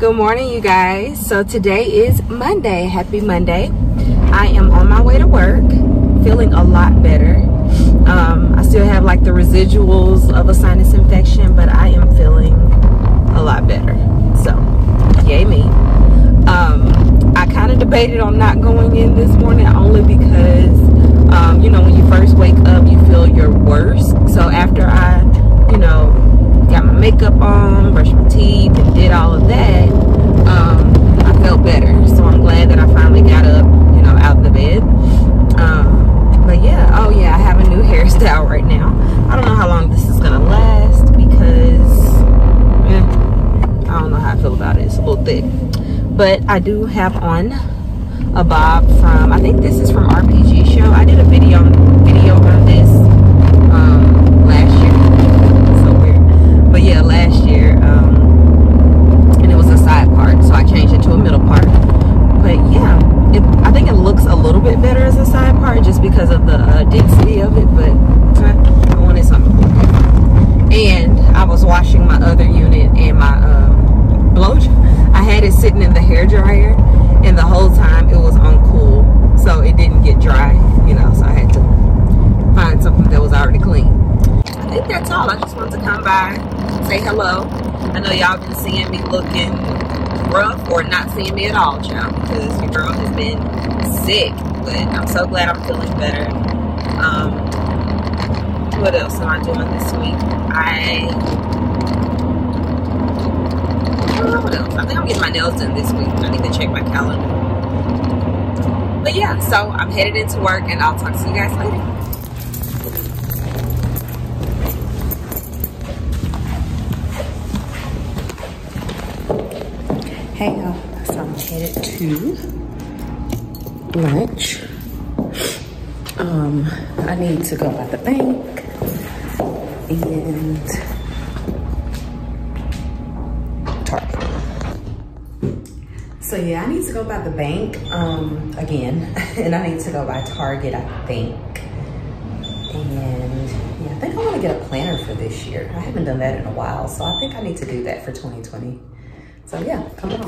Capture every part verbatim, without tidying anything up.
Good morning, you guys. So today is Monday. Happy Monday. I am on my way to work, feeling a lot better. Um, I still have like the residuals of a sinus infection, but I am feeling a lot better. So, yay me. Um, I kind of debated on not going in this morning only because, um, you know, when you first wake up, you feel your worst. So after I, you know, got my makeup on, brushed my teeth, and did all of that, um, I felt better. So I'm glad that I finally got up, you know, out of the bed. Um, but yeah, oh yeah, I have a new hairstyle right now. I don't know how long this is gonna last because eh, I don't know how I feel about it. It's a little thick. But I do have on a bob from, I think this is from R P G Show. I did a video, video on this um, last year. But yeah, last year, um, and it was a side part, so I changed it to a middle part. But yeah, it, I think it looks a little bit better as a side part just because of the uh, density of it, but I wanted something more. And I was washing my other unit and my um, blow dryer. I had it sitting in the hairdryer, and the whole time it was uncool, so it didn't get dry, you know, so I had to find something that was already clean. I think that's all. I just wanted to come by, say hello. I know y'all been seeing me looking rough or not seeing me at all, child, because your girl has been sick, but I'm so glad I'm feeling better. Um, what else am I doing this week? I, I don't know what else. I think I'm getting my nails done this week. I need to check my calendar. But yeah, so I'm headed into work, and I'll talk to you guys later. Hey y'all, so I'm headed to lunch. Um, I need to go by the bank and Target. So yeah, I need to go by the bank um, again, and I need to go by Target, I think. And yeah, I think I want to get a planner for this year. I haven't done that in a while, so I think I need to do that for twenty twenty. So yeah, come on.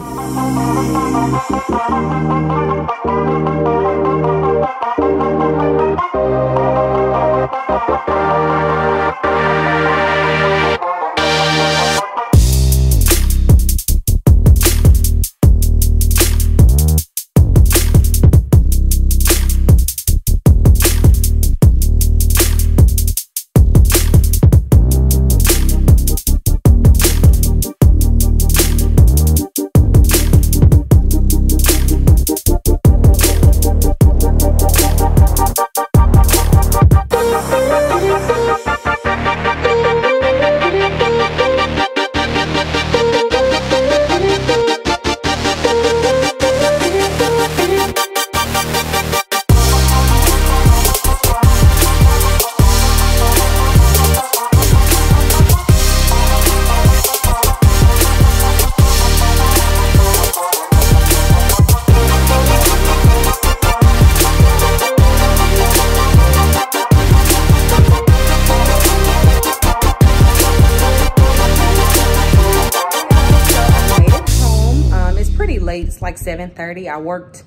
seven thirty. I worked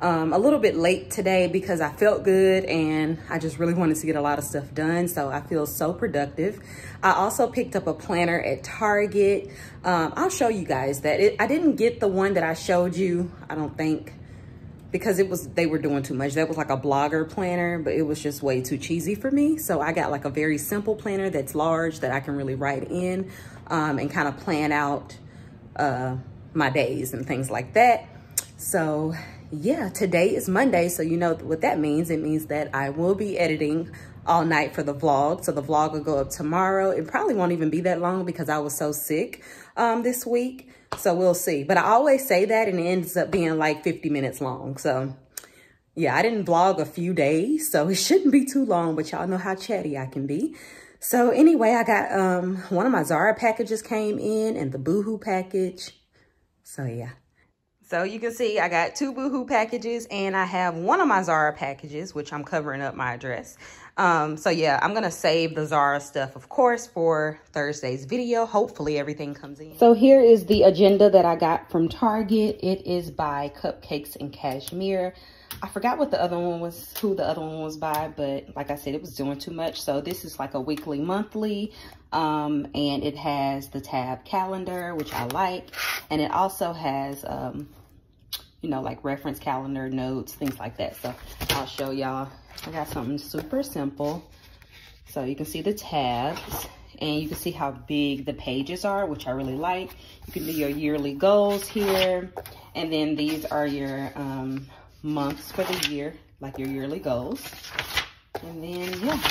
um, a little bit late today because I felt good and I just really wanted to get a lot of stuff done, so I feel so productive. I also picked up a planner at Target. Um, I'll show you guys that. It, I didn't get the one that I showed you, I don't think, because it was they were doing too much. That was like a blogger planner, but it was just way too cheesy for me. So I got like a very simple planner that's large that I can really write in um, and kind of plan out uh, my days and things like that. So yeah, today is Monday, so you know what that means. It means that I will be editing all night for the vlog. So the vlog will go up tomorrow. It probably won't even be that long because I was so sick um, this week. So we'll see. But I always say that and it ends up being like fifty minutes long. So yeah, I didn't vlog a few days, so it shouldn't be too long, but y'all know how chatty I can be. So anyway, I got um, one of my Zara packages came in and the Boohoo package. So yeah. So you can see I got two Boohoo packages and I have one of my Zara packages, which I'm covering up my address. Um, so yeah, I'm going to save the Zara stuff, of course, for Thursday's video. Hopefully everything comes in. So here is the agenda that I got from Target. It is by Cupcakes and Cashmere. I forgot what the other one was, who the other one was by, but like I said, it was doing too much. So this is like a weekly, monthly, um, and it has the tab calendar, which I like. And it also has, um, you know, like reference calendar, notes, things like that. So I'll show y'all. I got something super simple. So you can see the tabs and you can see how big the pages are, which I really like. You can do your yearly goals here. And then these are your, um, months for the year, like your yearly goals. And then yeah,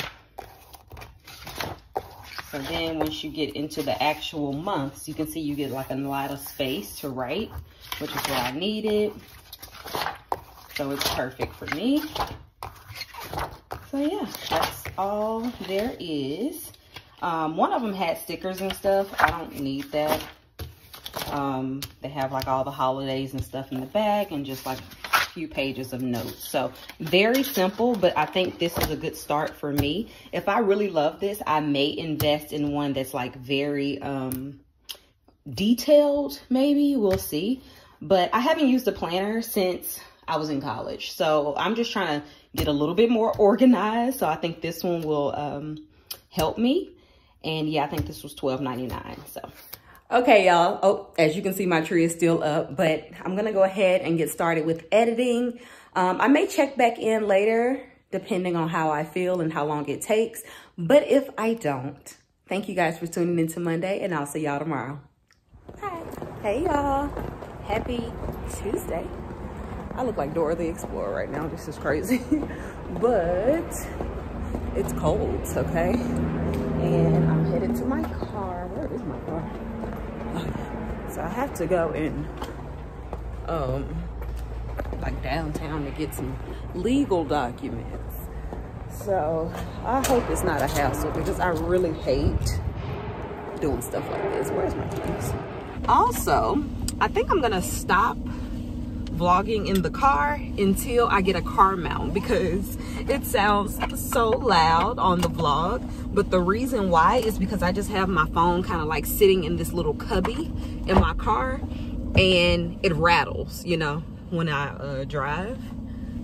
so then once you get into the actual months, you can see you get like a lot of space to write, which is what I needed, so it's perfect for me. So yeah, that's all there is. Um one of them had stickers and stuff. I don't need that. Um they have like all the holidays and stuff in the bag and just like few pages of notes. So very simple, but I think this is a good start for me. If I really love this, I may invest in one that's like very um detailed, maybe, we'll see. But I haven't used a planner since I was in college, so I'm just trying to get a little bit more organized. So I think this one will um help me. And yeah, I think this was twelve ninety-nine. So okay, y'all. Oh, as you can see, my tree is still up, but I'm going to go ahead and get started with editing. Um, I may check back in later, depending on how I feel and how long it takes. But if I don't, thank you guys for tuning in to Monday, and I'll see y'all tomorrow. Bye. Hey, y'all. Happy Tuesday. I look like Dora the Explorer right now. This is crazy. But it's cold, okay? And I'm headed to my car. Where is my car? So I have to go in um, like downtown to get some legal documents. So I hope it's not a hassle because I really hate doing stuff like this. Where's my place? Also, I think I'm gonna stop vlogging in the car until I get a car mount because it sounds so loud on the vlog. But the reason why is because I just have my phone kind of like sitting in this little cubby in my car and it rattles, you know, when I uh, drive.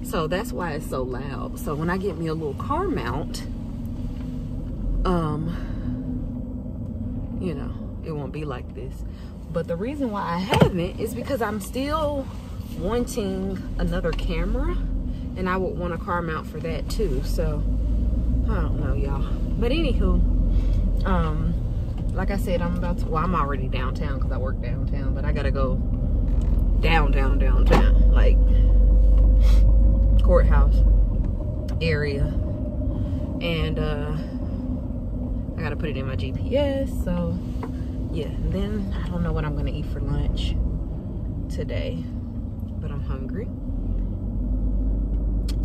So that's why it's so loud. So when I get me a little car mount, um, you know, it won't be like this. But the reason why I haven't is because I'm still wanting another camera and I would want a car mount for that too. So I don't know, y'all, but anywho, um like I said, I'm about to, well, I'm already downtown because I work downtown, but I gotta go down down downtown, like courthouse area, and uh I gotta put it in my G P S. So yeah, and then I don't know what I'm gonna eat for lunch today, but I'm hungry.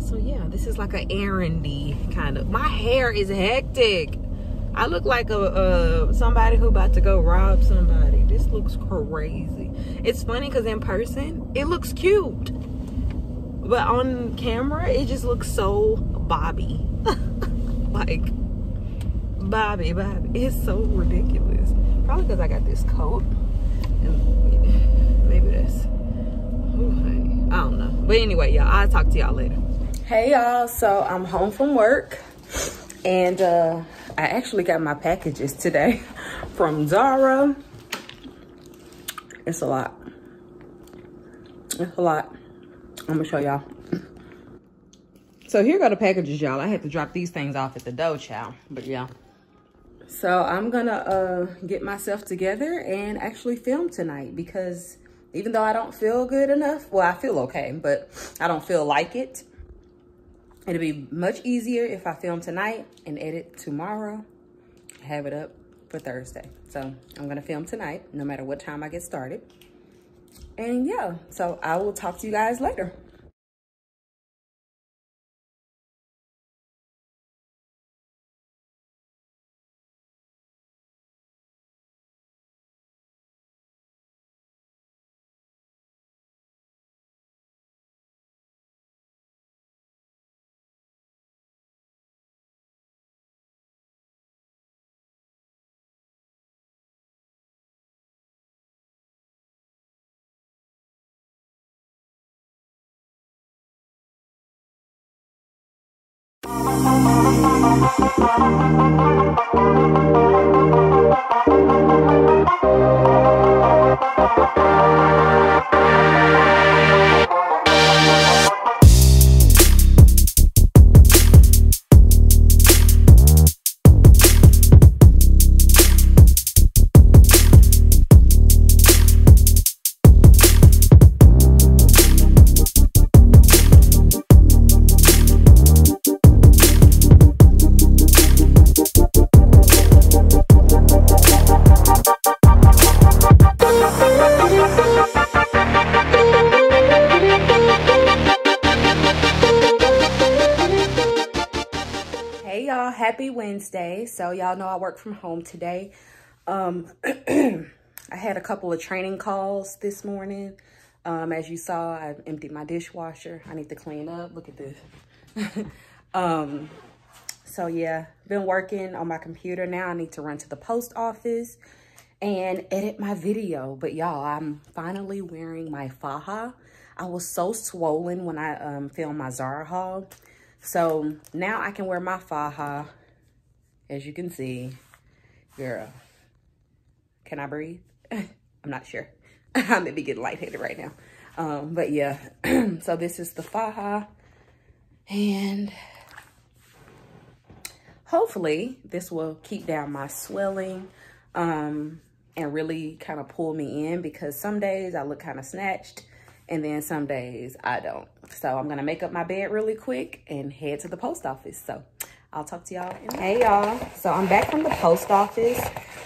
So yeah, this is like an errandy kind of. My hair is hectic. I look like a uh somebody who about to go rob somebody. This looks crazy. It's funny because in person it looks cute, but on camera it just looks so Bobby. Like Bobby Bobby. It's so ridiculous. Probably because I got this coat and maybe that's, I don't know. But anyway, y'all, I'll talk to y'all later. Hey, y'all. So I'm home from work and uh, I actually got my packages today from Zara. It's a lot. It's a lot. I'm going to show y'all. So here go the packages, y'all. I had to drop these things off at the door, child. But yeah. So I'm going to uh, get myself together and actually film tonight because even though I don't feel good enough, well, I feel okay, but I don't feel like it. It'll be much easier if I film tonight and edit tomorrow, have it up for Thursday. So I'm gonna film tonight, no matter what time I get started. And yeah, so I will talk to you guys later. Wednesday. So y'all know I work from home today. Um, I had a couple of training calls this morning. Um, as you saw, I emptied my dishwasher. I need to clean up. Look at this. um, so yeah, been working on my computer. Now I need to run to the post office and edit my video. But y'all, I'm finally wearing my faja. I was so swollen when I um, filmed my Zara haul. So now I can wear my faja. As you can see, girl, can I breathe? I'm not sure. I may be getting lightheaded right now. Um, but yeah, so this is the faja. And hopefully this will keep down my swelling um, and really kind of pull me in, because some days I look kind of snatched and then some days I don't. So I'm going to make up my bed really quick and head to the post office. So I'll talk to y'all. Hey y'all, so I'm back from the post office.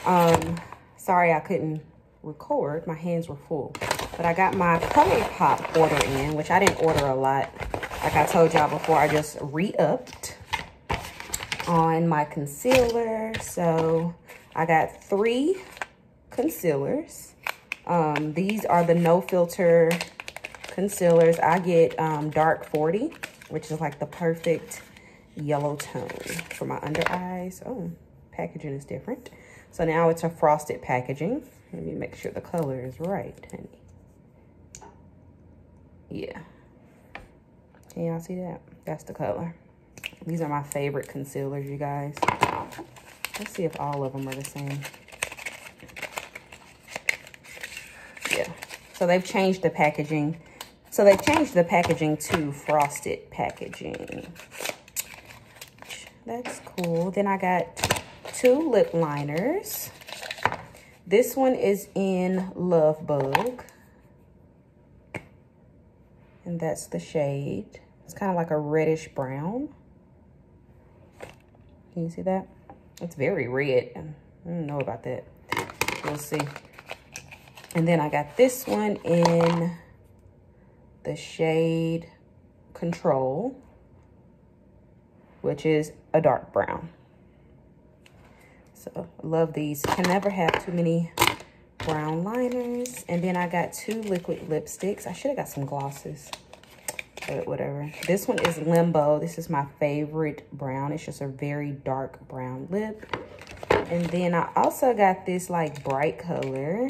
Um, sorry I couldn't record, my hands were full. But I got my ColourPop order in, which I didn't order a lot. Like I told y'all before, I just re-upped on my concealer. So I got three concealers. Um, these are the no filter concealers. I get um, dark forty, which is like the perfect yellow tone for my under eyes. Oh, packaging is different. So now it's a frosted packaging. Let me make sure the color is right, honey. Yeah. Can y'all see that? That's the color. These are my favorite concealers, you guys. Let's see if all of them are the same. Yeah. So they've changed the packaging. So they've changed the packaging to frosted packaging. That's cool. Then I got two lip liners. This one is in Love Bug. And that's the shade. It's kind of like a reddish brown. Can you see that? It's very red. I don't know about that. We'll see. And then I got this one in the shade Control, which is a dark brown. So love these. Can never have too many brown liners. And then I got two liquid lipsticks. I should have got some glosses, but whatever. This one is Limbo. This is my favorite brown. It's just a very dark brown lip. And then I also got this like bright color.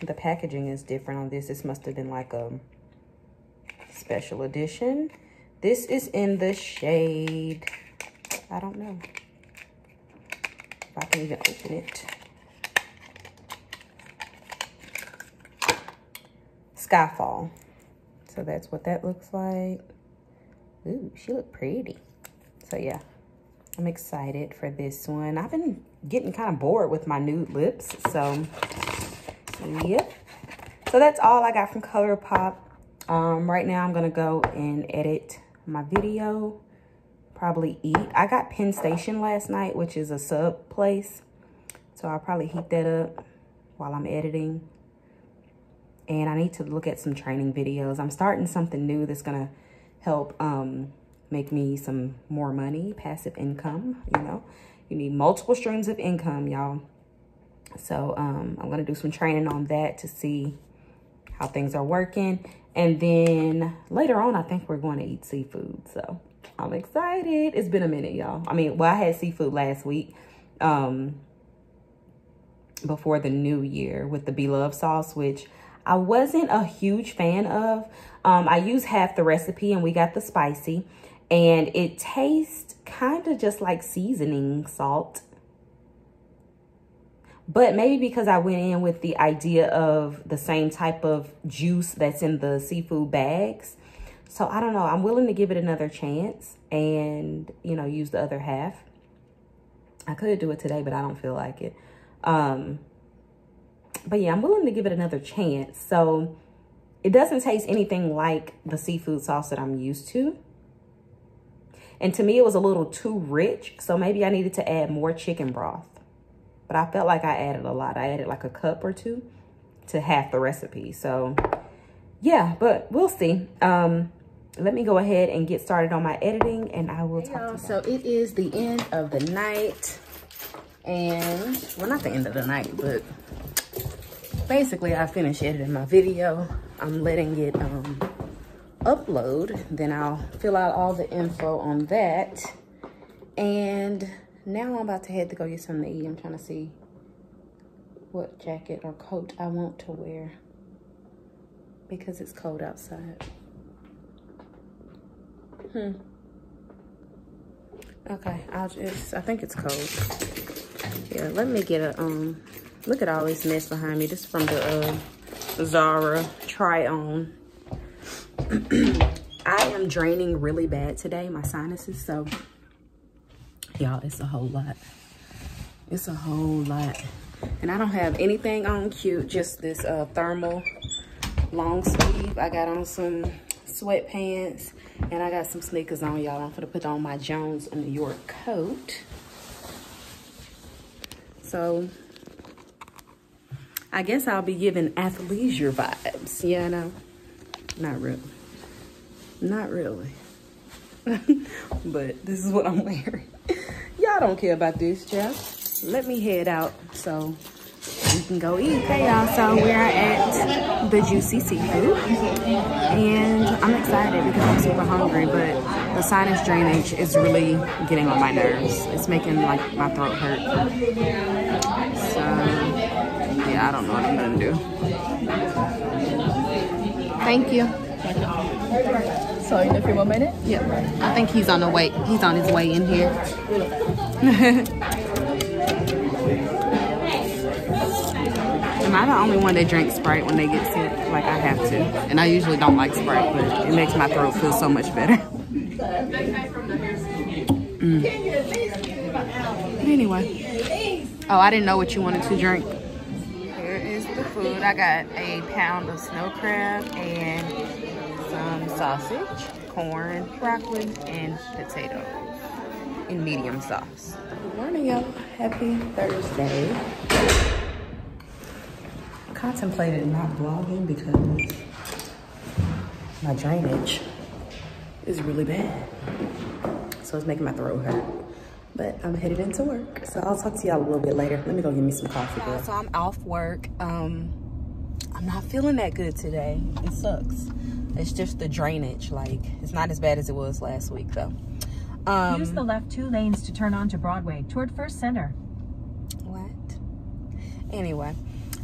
The packaging is different on this. This must have been like a special edition. This is in the shade, I don't know if I can even open it. Skyfall. So that's what that looks like. Ooh, she looked pretty. So yeah, I'm excited for this one. I've been getting kind of bored with my nude lips. So yep. So that's all I got from ColourPop. Um, right now I'm gonna go and edit my video. Probably eat. I got Penn Station last night, which is a sub place. So I'll probably heat that up while I'm editing. And I need to look at some training videos. I'm starting something new that's gonna help um, make me some more money, passive income, you know. You need multiple streams of income, y'all. So um, I'm gonna do some training on that to see how things are working. And then later on, I think we're going to eat seafood. So I'm excited. It's been a minute, y'all. I mean, well, I had seafood last week um, before the new year with the Beloved sauce, which I wasn't a huge fan of. Um, I used half the recipe and we got the spicy. and it tastes kind of just like seasoning salt. But maybe because I went in with the idea of the same type of juice that's in the seafood bags. So I don't know. I'm willing to give it another chance and, you know, use the other half. I could do it today, but I don't feel like it. Um, but yeah, I'm willing to give it another chance. So it doesn't taste anything like the seafood sauce that I'm used to. And to me, it was a little too rich. So maybe I needed to add more chicken broth. But I felt like I added a lot. I added like a cup or two to half the recipe. So yeah, but we'll see. Um, let me go ahead and get started on my editing and I will hey talk to you. So it is the end of the night. And, well, not the end of the night, but basically I finished editing my video. I'm letting it um, upload. Then I'll fill out all the info on that. And now I'm about to head to go get something to eat. I'm trying to see what jacket or coat I want to wear because it's cold outside. Hmm. Okay, I'll just, I think it's cold. Yeah, let me get a, um, look at all this mess behind me. This is from the uh, Zara try on. I am draining really bad today, my sinuses, so. Y'all, it's a whole lot. It's a whole lot. And I don't have anything on cute, just this uh, thermal long sleeve. I got on some sweatpants and I got some sneakers on, y'all. I'm gonna put on my Jones and New York coat. So I guess I'll be giving athleisure vibes, you yeah, know? Not really, not really. But this is what I'm wearing. Y'all don't care about this, Jeff. Let me head out so we can go eat. Hey, y'all. So we're at the Juicy Seafood. And I'm excited because I'm super hungry, but the sinus drainage is really getting on my nerves. It's making, like, my throat hurt. So, yeah, I don't know what I'm going to do. Thank you. So, in a few more minutes? Yeah. I think he's on the way. He's on his way in here. Am I the only one that drinks Sprite when they get sick? Like, I have to. And I usually don't like Sprite, but it makes my throat feel so much better. Mm. Anyway. Oh, I didn't know what you wanted to drink. Here is the food. I got a pound of snow crab and Um, sausage, corn, broccoli, and potato in medium sauce. Good morning, y'all. Happy Thursday. I contemplated not vlogging because my drainage is really bad. So it's making my throat hurt. But I'm headed into work. So I'll talk to y'all a little bit later. Let me go get me some coffee, girl. So I'm off work. Um, I'm not feeling that good today. It sucks. It's just the drainage. Like, it's not as bad as it was last week, though. Um, Use the left two lanes to turn onto Broadway toward First Center. What? Anyway,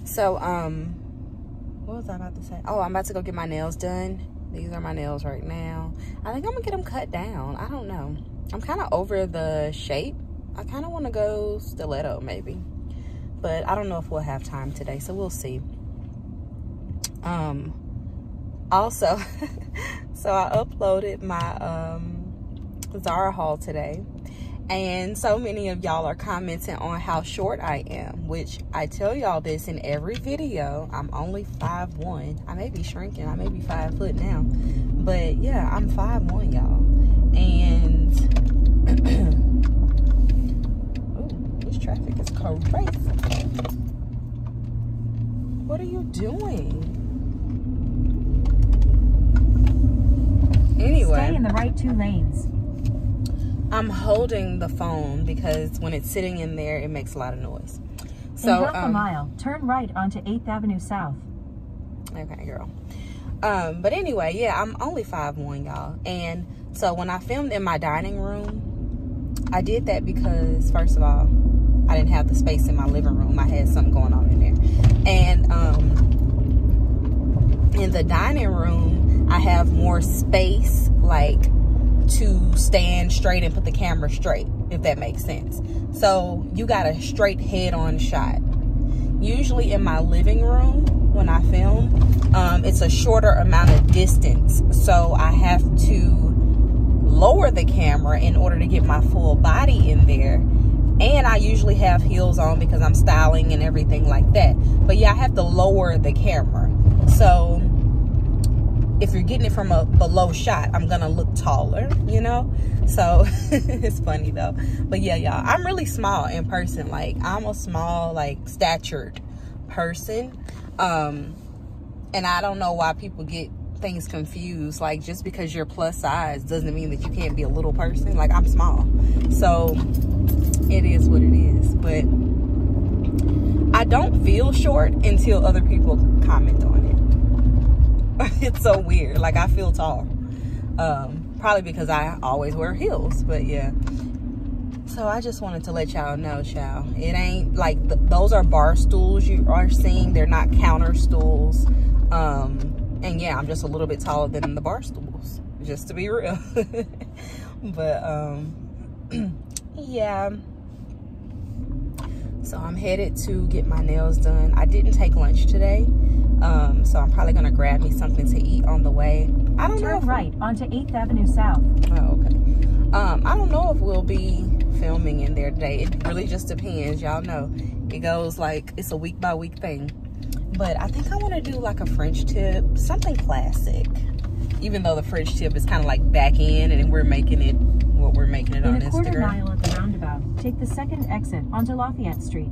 so, um, what was I about to say? Oh, I'm about to go get my nails done. These are my nails right now. I think I'm gonna get them cut down. I don't know. I'm kind of over the shape. I kind of want to go stiletto, maybe. But I don't know if we'll have time today, so we'll see. Um... Also, so I uploaded my um, Zara haul today. And so many of y'all are commenting on how short I am, which I tell y'all this in every video. I'm only five one. I may be shrinking. I may be five foot now. But, yeah, I'm five one, y'all. And, ooh, this traffic is crazy. What are you doing? Anyway, stay in the right two lanes. I'm holding the phone because when it's sitting in there, it makes a lot of noise. So, in half um, a mile, turn right onto eighth Avenue South. Okay, girl. Um, but anyway, yeah, I'm only five one, y'all. And so when I filmed in my dining room, I did that because, first of all, I didn't have the space in my living room. I had something going on in there. And um, in the dining room, I have more space, like to stand straight and put the camera straight, if that makes sense. So you got a straight head-on shot. Usually in my living room when I film, um, it's a shorter amount of distance, so I have to lower the camera in order to get my full body in there. And I usually have heels on because I'm styling and everything like that. But yeah, I have to lower the camera. So if you're getting it from a below shot, I'm gonna look taller, you know? So it's funny though. But yeah, y'all, I'm really small in person. Like, I'm a small, like, statured person. Um, and I don't know why people get things confused. Like, just because you're plus size doesn't mean that you can't be a little person. Like, I'm small. So it is what it is. But I don't feel short until other people comment on it. It's so weird. Like, I feel tall, um probably because I always wear heels. But yeah, so I just wanted to let y'all know, child, it ain't like th those are bar stools you are seeing. They're not counter stools. Um and yeah, I'm just a little bit taller than the bar stools, just to be real. But um yeah, so I'm headed to get my nails done. I didn't take lunch today. Um, so I'm probably going to grab me something to eat on the way. I don't know. Turn right onto eighth avenue South. Oh, okay. Um, I don't know if we'll be filming in there today. It really just depends. Y'all know it goes like, it's a week by week thing. But I think I want to do like a French tip, something classic. Even though the French tip is kind of like back in, and we're making it what we're making it on Instagram. In a quarter mile at the roundabout, take the second exit onto Lafayette Street.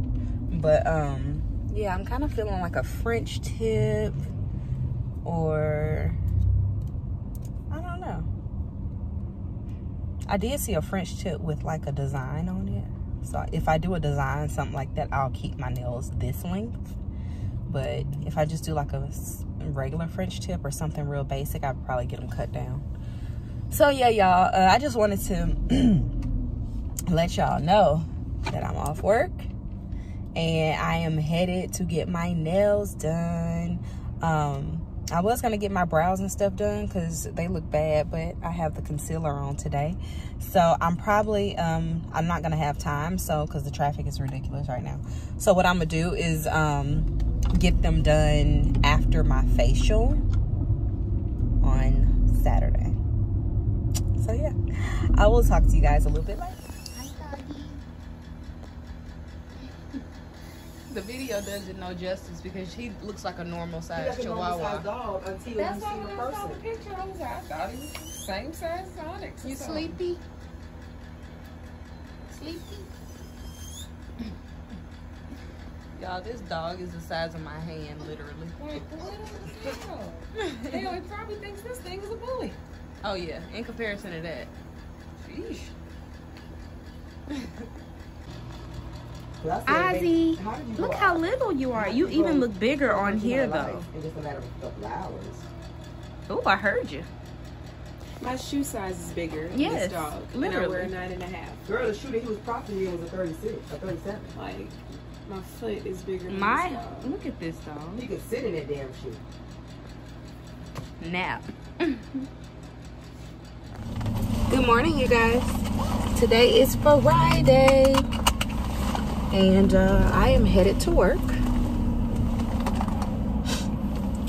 But, um... yeah, I'm kind of feeling like a French tip, or I don't know. I did see a French tip with like a design on it. So if I do a design, something like that, I'll keep my nails this length. But if I just do like a regular French tip or something real basic, I'd probably get them cut down. So yeah, y'all, uh, I just wanted to let y'all know that I'm off work. And I am headed to get my nails done. Um, I was gonna get my brows and stuff done because they look bad, but I have the concealer on today. So I'm probably, um, I'm not gonna have time, so, because the traffic is ridiculous right now. So what I'm gonna do is um, get them done after my facial on Saturday. So yeah, I will talk to you guys a little bit later. The video doesn't know justice because he looks like a normal size like chihuahua. Normal size dog until That's you why see when I saw the picture, I was like, I thought he was the same size Sonic. You sleepy? Sleepy? Y'all, this dog is the size of my hand, literally. Like, the little dog. Hell, he probably thinks this thing is a bully. Oh yeah, in comparison to that. Sheesh. Ozzy, look how little you are. You even look bigger on here, though. It's just a matter of a couple hours. Oh, I heard you. My shoe size is bigger than this dog. Yes, literally. And I wear a nine and a half. Girl, the shoe that he was propping me was a thirty-six, a thirty-seven. Like, my foot is bigger than my, this dog. Look at this dog. He could sit in that damn shoe. Nap. Good morning, you guys. Today is Friday. And uh, I am headed to work.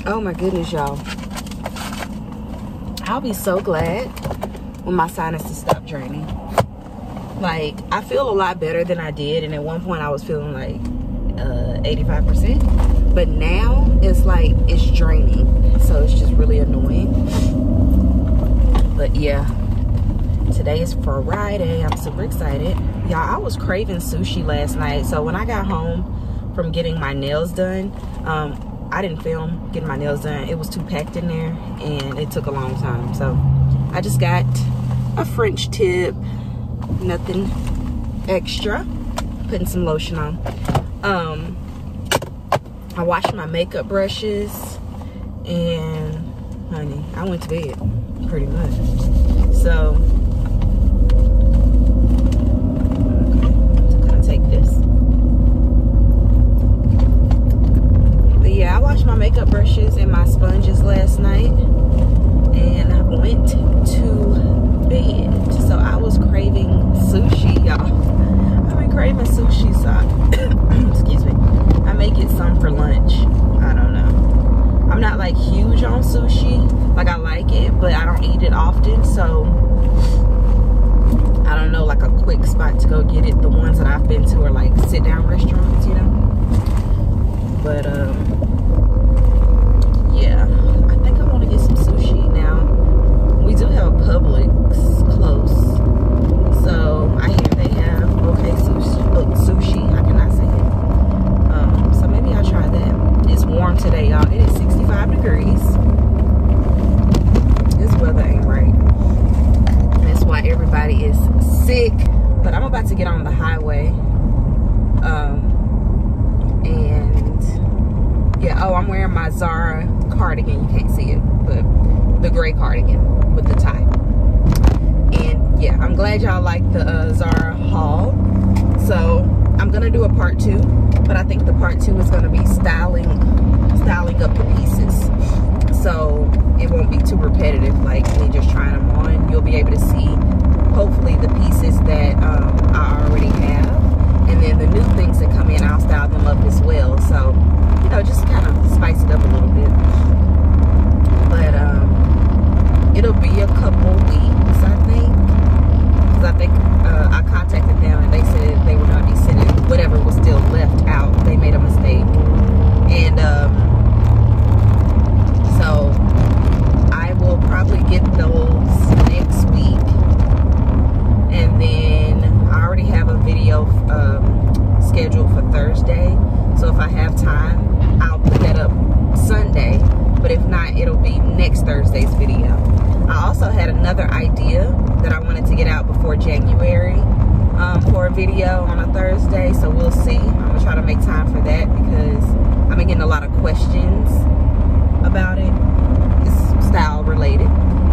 Oh my goodness, y'all. I'll be so glad when my sinuses stop draining. Like, I feel a lot better than I did. And at one point I was feeling like uh, eighty-five percent. But now it's like, it's draining. So it's just really annoying. But yeah, today is Friday. I'm super excited. Y'all, I was craving sushi last night. So when I got home from getting my nails done, um, I didn't film getting my nails done. It was too packed in there and it took a long time. So I just got a French tip, nothing extra. Putting some lotion on. Um, I washed my makeup brushes and, honey, I went to bed pretty much. So yeah, I washed my makeup brushes and my sponges last night and I went to bed. veg on sushi. Like, I like it, but I don't eat it often, so I don't know, like, a quick spot to go get it. The ones that I've been to are, like, sit-down restaurants, you know? But, um, yeah. I think I want to get some sushi now. We do have a Publix close, so I hear they have okay sushi. Look, sushi. I cannot say it. Um, so maybe I'll try that. It's warm today, y'all. It is sixty-five degrees. This weather ain't right. That's why everybody is sick. But I'm about to get on the highway. Um, and yeah. Oh, I'm wearing my Zara cardigan. You can't see it, but the gray cardigan with the tie. And yeah, I'm glad y'all like the uh, Zara haul. So I'm gonna do a part two, but I think the part two is gonna be styling styling up the pieces, so it won't be too repetitive like me just trying them on. You'll be able to see hopefully the pieces that um, I already have, and then the new things that come in, I'll style them up as well. So, you know, just kind of spice it up a little bit. But um it'll be a couple weeks, I think, because I think uh, I contacted them and they said they were going to be sending whatever was still left out. They made a mistake, and um, so I will probably get those next week. And then I already have a video um, scheduled for Thursday, so if I have time, I'll put that up Sunday. But if not, it'll be next Thursday's video. I also had another idea that I wanted to get out before January um, for a video on a Thursday, so we'll see. I'm gonna try to make time for that because I've been getting a lot of questions about it. It's style related,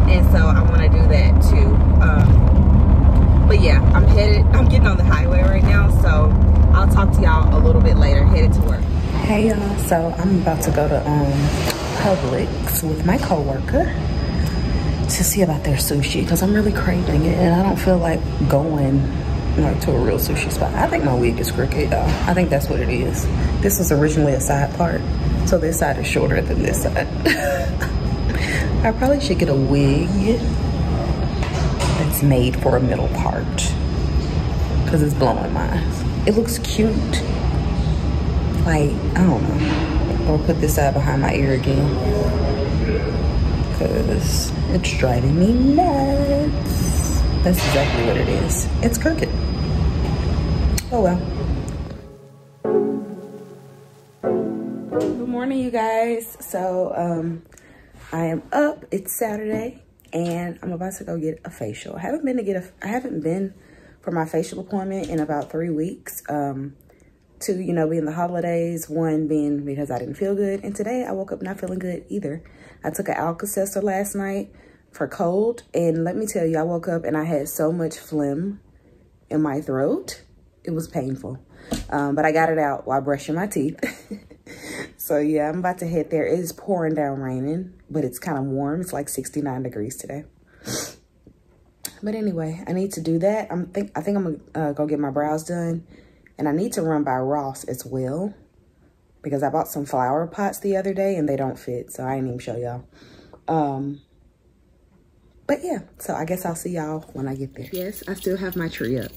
and so I want to do that too. Um, but yeah, I'm headed. I'm getting on the highway right now, so I'll talk to y'all a little bit later. Headed to work. Hey y'all, so I'm about to go to um. Publix with my coworker to see about their sushi, because I'm really craving it and I don't feel like going like to a real sushi spot. I think my wig is crooked, though. I think that's what it is. This was originally a side part, so this side is shorter than this side. I probably should get a wig that's made for a middle part because it's blowing mine. It looks cute. Like, I don't know. Or put this side behind my ear again, because it's driving me nuts. That's exactly what it is. It's crooked. Oh well. Good morning, you guys. So um, I am up. It's Saturday, and I'm about to go get a facial. I haven't been to get a. I haven't been for my facial appointment in about three weeks. Um, Two, you know, being the holidays, one being because I didn't feel good, and today I woke up not feeling good either. I took an Alka-Seltzer last night for cold, and let me tell you, I woke up and I had so much phlegm in my throat. It was painful, um, but I got it out while brushing my teeth. So yeah, I'm about to head there. It is pouring down raining, but it's kind of warm. It's like sixty-nine degrees today. But anyway, I need to do that. I'm think I think I'm gonna uh, go get my brows done. And I need to run by Ross as well, because I bought some flower pots the other day and they don't fit, so I ain't even show y'all. Um, but yeah, so I guess I'll see y'all when I get there. Yes, I still have my tree up.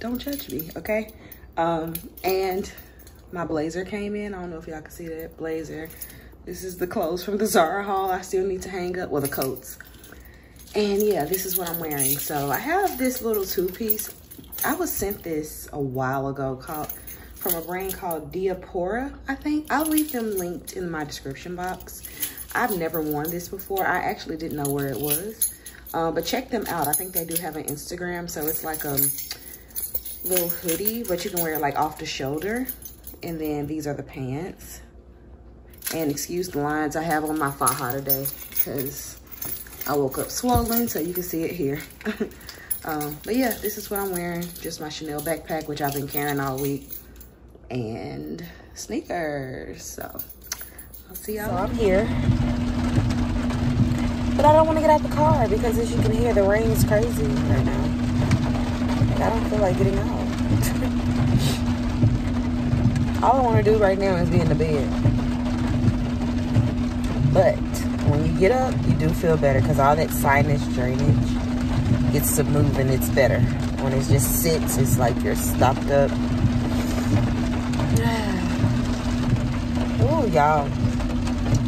Don't judge me, okay? Um, and my blazer came in. I don't know if y'all can see that blazer. This is the clothes from the Zara haul. I still need to hang up, well, the coats. And yeah, this is what I'm wearing. So I have this little two-piece. I was sent this a while ago called from a brand called Diaforstyle, I think. I'll leave them linked in my description box. I've never worn this before. I actually didn't know where it was, uh, but check them out. I think they do have an Instagram, so it's like a little hoodie, but you can wear it like off the shoulder. And then these are the pants. And excuse the lines I have on my faja today because I woke up swollen, so you can see it here. Um, but yeah, this is what I'm wearing. Just my Chanel backpack, which I've been carrying all week, and sneakers. So I'll see y'all. So I'm here, but I don't want to get out the car because, as you can hear, the rain is crazy right now. Like, I don't feel like getting out. All I want to do right now is be in the bed. But when you get up, you do feel better because all that sinus drainage gets smooth and it's better. When it just sits, it's like you're stopped up. Oh, y'all.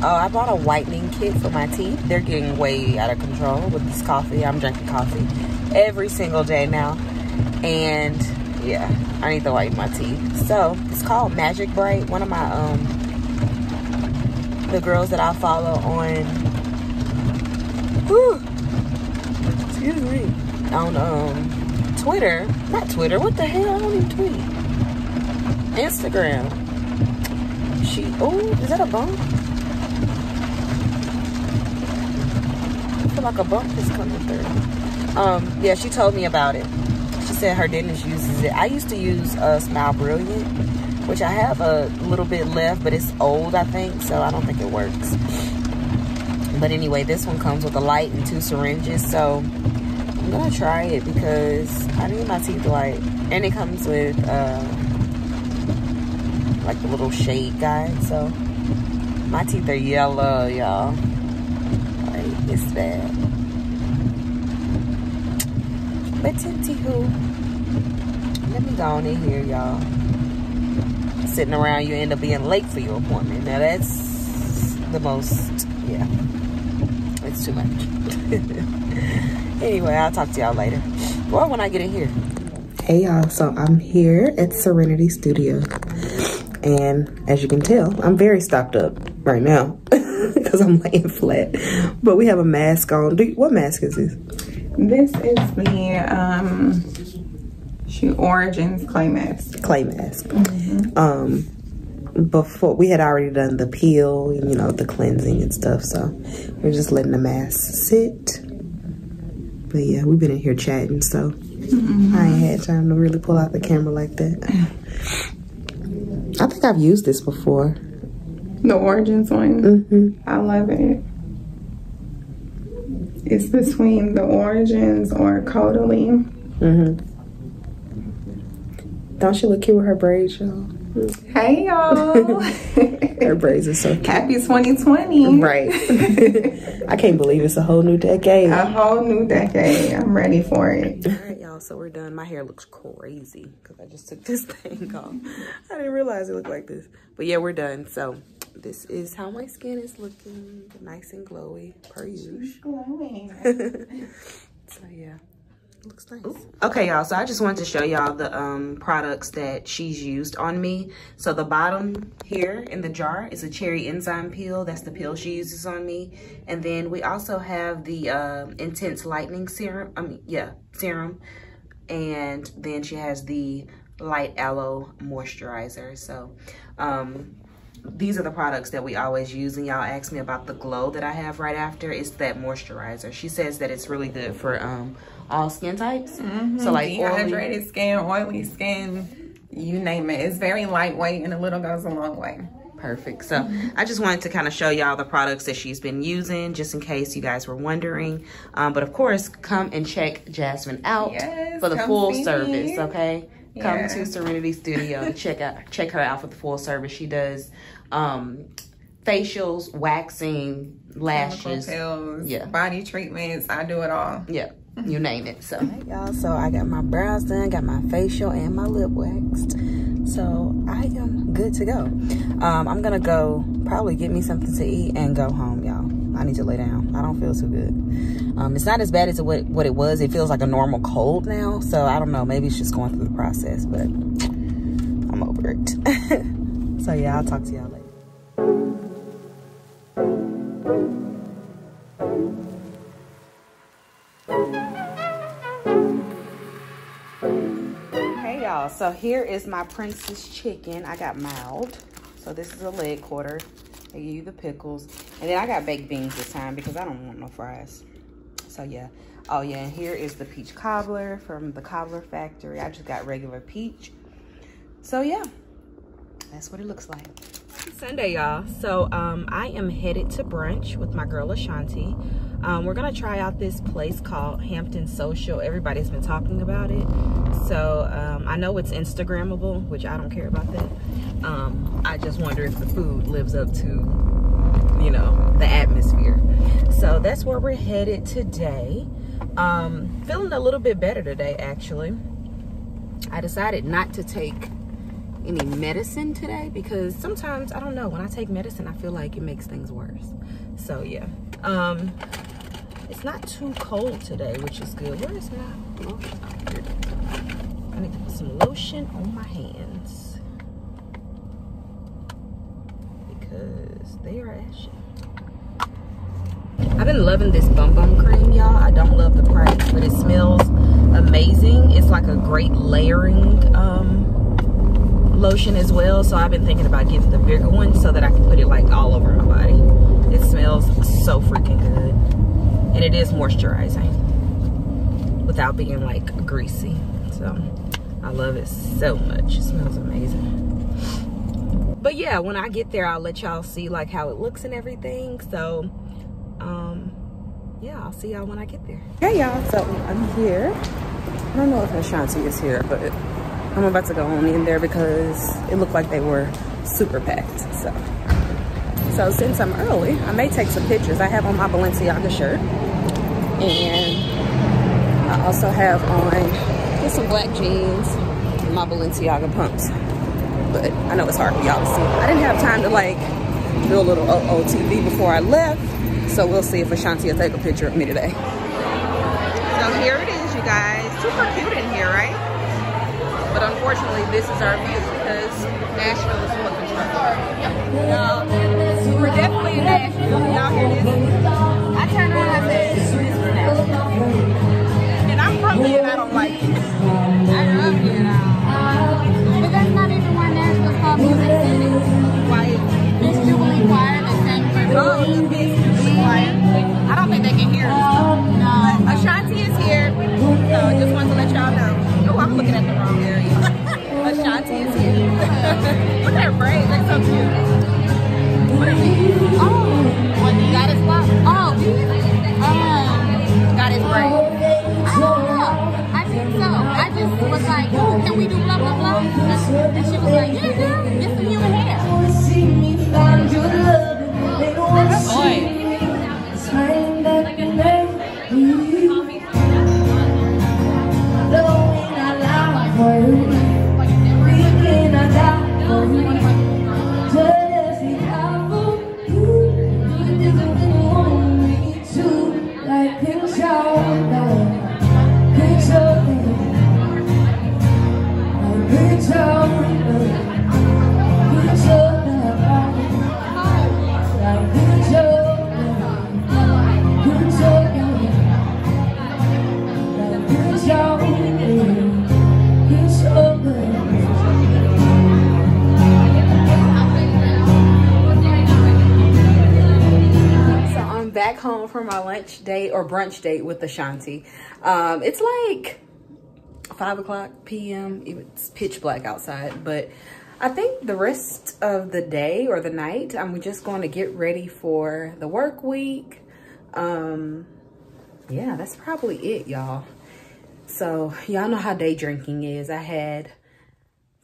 Oh, I bought a whitening kit for my teeth. They're getting way out of control with this coffee. I'm drinking coffee every single day now. And yeah, I need to whiten my teeth. So it's called Magic Bright. One of my, um, the girls that I follow on, whew, excuse me, on um, Twitter, not Twitter, what the hell, I don't even tweet, Instagram. She, oh, is that a bump? I feel like a bump is coming through. Um, yeah, she told me about it. She said her dentist uses it. I used to use uh, Smile Brilliant, which I have a little bit left, but it's old, I think, so I don't think it works. But anyway, this one comes with a light and two syringes, so I'm gonna try it because I need my teeth light. And it comes with uh, like the little shade guide, so my teeth are yellow, y'all. Like, it's bad. But anywho, let me go on in here, y'all. Sitting around, you end up being late for your appointment. Now that's the most, yeah, it's too much. Anyway, I'll talk to y'all later. Or when I get in here. Hey y'all, so I'm here at Serenity Studio. And as you can tell, I'm very stocked up right now. Because I'm laying flat. But we have a mask on. Do you, what mask is this? This is the um, shoot, Origins clay mask. Clay mask. Mm-hmm. Um, before we had already done the peel, you know, the cleansing and stuff. So we're just letting the mask sit. But yeah, we've been in here chatting, so mm-hmm. I ain't had time to really pull out the camera like that. I think I've used this before. The Origins one. Mm-hmm. I love it. It's between the Origins or Caudalie. Mm-hmm. Don't she look cute with her braids, y'all? Hey, y'all. Her braids are so cute. Happy twenty twenty. Right. I can't believe it's a whole new decade. A whole new decade. I'm ready for it. All right, y'all. So we're done. My hair looks crazy because I just took this thing off. I didn't realize it looked like this. But yeah, we're done. So this is how my skin is looking, nice and glowy, per usual. Glowing. So yeah, looks nice. Ooh. Okay, y'all, so I just wanted to show y'all the um, products that she's used on me. So the bottom here in the jar is a cherry enzyme peel. That's the peel she uses on me. And then we also have the uh, intense lightening serum. I mean, yeah, serum. And then she has the light aloe moisturizer. So, um... these are the products that we always use, and y'all asked me about the glow that I have right after. It's that moisturizer. She says that it's really good for um all skin types. Mm-hmm. So like dehydrated oily skin, oily skin, you name it. It's very lightweight and a little goes a long way. Perfect. So mm-hmm. I just wanted to kind of show y'all the products that she's been using just in case you guys were wondering. Um, but of course, come and check Jasmine out yes, for the full service, okay? Come yeah. to Serenity Studio to check out check her out for the full service. She does um, facials, waxing, lashes, pills, yeah, body treatments. I do it all. Yeah, you name it. So, right, y'all. So I got my brows done, got my facial and my lip waxed. So I am good to go. Um, I'm gonna go probably get me something to eat and go home, y'all. I need to lay down. I don't feel so good. Um, it's not as bad as what, what it was. It feels like a normal cold now. So, I don't know. Maybe it's just going through the process. But I'm over it. So, yeah. I'll talk to y'all later. Hey, y'all. So, here is my Prince's chicken. I got mild. So, this is a leg quarter. They give you the pickles. And then I got baked beans this time because I don't want no fries. So, yeah. Oh, yeah. And here is the peach cobbler from the Cobbler Factory. I just got regular peach. So, yeah. That's what it looks like. Sunday, y'all. So, um, I am headed to brunch with my girl, Ashanti. Um, we're going to try out this place called Hampton Social. Everybody's been talking about it. So, um, I know it's Instagrammable, which I don't care about that. Um, I just wonder if the food lives up to you know, the atmosphere. So that's where we're headed today. Um, feeling a little bit better today, actually. I decided not to take any medicine today because sometimes, I don't know, when I take medicine, I feel like it makes things worse. So yeah, um, it's not too cold today, which is good. Where is my lotion? Oh, here it is. I need to put some lotion on my hands because they are ashy. I've been loving this bum bum cream, y'all. I don't love the price, but it smells amazing. It's like a great layering um, lotion as well. So I've been thinking about getting the bigger one so that I can put it like all over my body. It smells so freaking good. And it is moisturizing without being like greasy. So I love it so much. It smells amazing. But yeah, when I get there, I'll let y'all see like how it looks and everything. So um yeah, I'll see y'all when I get there. Hey y'all, so I'm here. I don't know if Ashanti is here, but I'm about to go on in there because it looked like they were super packed. So so since I'm early, I may take some pictures. I have on my Balenciaga shirt, and I also have on just some black jeans and my Balenciaga pumps. But I know it's hard for y'all to see. I didn't have time to like do a little O O T D before I left. So we'll see if Ashanti will take a picture of me today. So here it is, you guys. Super cute in here, right? But unfortunately, this is our view because Nashville is full of construction. We're definitely in Nashville. Y'all hear this? I turned around and I said, this is Nashville. And I'm from here and I don't like it. I love here now. But that's not even why Nashville's called Music City. Why is it? It's Jubilee Choir that sang for oh, it's amazing. I don't think they can hear us. But Ashanti is here, so I just wanted to let y'all know. Oh, I'm looking at the wrong area. Ashanti is here. Look at her braids, they're so cute. What is he? Oh, got his love. Oh, um, got his braids. I don't know. I think so. I just was like, oh, can we do blah, blah, blah? And she was like, yeah, girl, get some human hair. Oh, boy. Home for my lunch date or brunch date with Ashanti. Um, it's like five o'clock P M It's pitch black outside, but I think the rest of the day or the night, I'm just going to get ready for the work week. Um, yeah, that's probably it, y'all. So y'all know how day drinking is. I had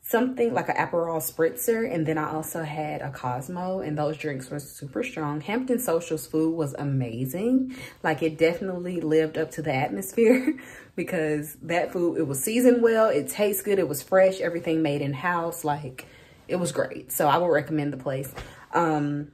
something like an Aperol spritzer, and then I also had a Cosmo, and those drinks were super strong. Hampton Social's food was amazing. Like, it definitely lived up to the atmosphere because that food, it was seasoned well, it tastes good, it was fresh, everything made in house. Like, it was great. So I would recommend the place. Um,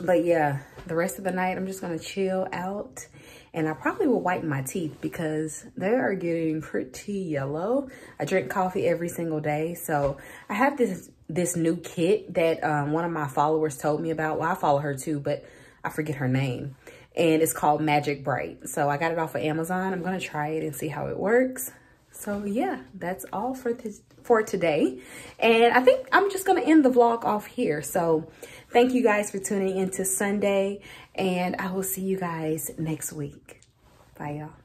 but yeah, the rest of the night, I'm just gonna chill out. And I probably will whiten my teeth because they are getting pretty yellow. I drink coffee every single day. So I have this this new kit that um, one of my followers told me about. Well, I follow her too, but I forget her name. And it's called Magic Bright. So I got it off of Amazon. I'm going to try it and see how it works. So yeah, that's all for this, for today. And I think I'm just going to end the vlog off here. So thank you guys for tuning in to Sunday, and I will see you guys next week. Bye, y'all.